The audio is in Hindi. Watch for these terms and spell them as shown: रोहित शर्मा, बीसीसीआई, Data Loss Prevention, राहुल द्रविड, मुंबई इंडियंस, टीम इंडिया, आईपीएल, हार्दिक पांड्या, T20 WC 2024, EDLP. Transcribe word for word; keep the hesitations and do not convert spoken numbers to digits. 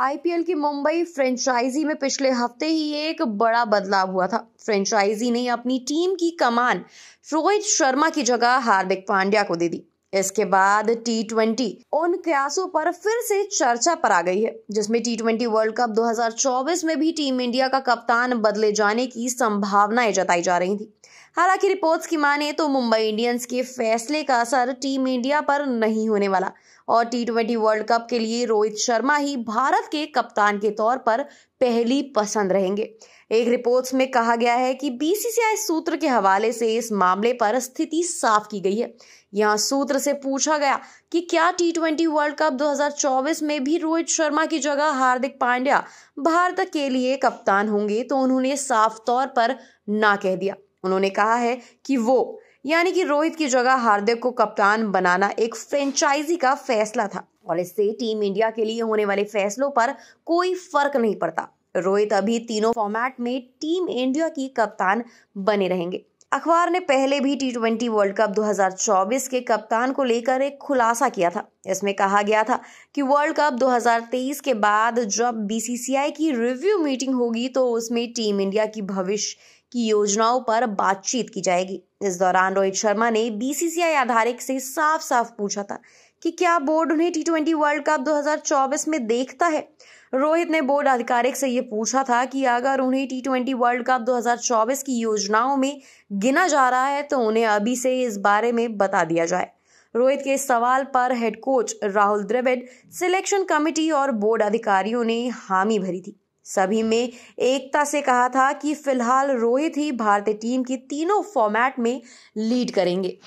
आईपीएल की मुंबई फ्रेंचाइजी में पिछले हफ्ते ही एक बड़ा बदलाव हुआ था। फ्रेंचाइजी ने अपनी टीम की कमान रोहित शर्मा की जगह हार्दिक पांड्या को दे दी। इसके बाद टी ट्वेंटी उन कयासों पर फिर से चर्चा पर आ गई है जिसमें टी ट्वेंटी वर्ल्ड कप दो हज़ार चौबीस में भी टीम इंडिया का कप्तान बदले जाने की संभावनाएं जताई जा रही थी। हालांकि रिपोर्ट्स की माने तो मुंबई इंडियंस के फैसले का असर टीम इंडिया पर नहीं होने वाला और टी ट्वेंटी वर्ल्ड कप के लिए रोहित शर्मा ही भारत के कप्तान के तौर पर पहली पसंद रहेंगे। एक रिपोर्ट्स में कहा गया है कि बीसीसीआई सूत्र के हवाले से इस मामले पर स्थिति साफ की गई है। यहाँ सूत्र से पूछा गया कि क्या टी ट्वेंटी वर्ल्ड कप दो हज़ार चौबीस में भी रोहित शर्मा की जगह हार्दिक पांड्या भारत के लिए कप्तान होंगे, तो उन्होंने साफ तौर पर ना कह दिया। उन्होंने कहा है कि वो यानी कि रोहित की जगह हार्दिक को कप्तान बनाना एक फ्रेंचाइजी का फैसला था और इससे टीम इंडिया के लिए होने वाले फैसलों पर कोई फर्क नहीं पड़ता। रोहित अभी तीनों फॉर्मेट में टीम इंडिया की कप्तान बने रहेंगे। अखबार ने पहले भी टी ट्वेंटी वर्ल्ड कप दो हज़ार चौबीस के कप्तान को लेकर एक खुलासा किया था। इसमें कहा गया था कि वर्ल्ड कप दो हज़ार तेईस के बाद जब बीसीसीआई की रिव्यू मीटिंग होगी तो उसमें टीम इंडिया की भविष्य की योजनाओं पर बातचीत की जाएगी। इस दौरान रोहित शर्मा ने बीसीसीआई आधारिक से साफ साफ पूछा था कि क्या बोर्ड उन्हें टी ट्वेंटी वर्ल्ड कप दो हज़ार चौबीस में देखता है। रोहित ने बोर्ड आधिकारिक से ये पूछा था कि अगर उन्हें टी ट्वेंटी वर्ल्ड कप दो हज़ार चौबीस की योजनाओं में गिना जा रहा है तो उन्हें अभी से इस बारे में बता दिया जाए। रोहित के सवाल पर head coach राहुल द्रविड, selection committee और बोर्ड अधिकारियों ने हामी भरी थी। सभी में एकता से कहा था कि फिलहाल रोहित ही भारतीय टीम की तीनों फॉर्मेट में लीड करेंगे।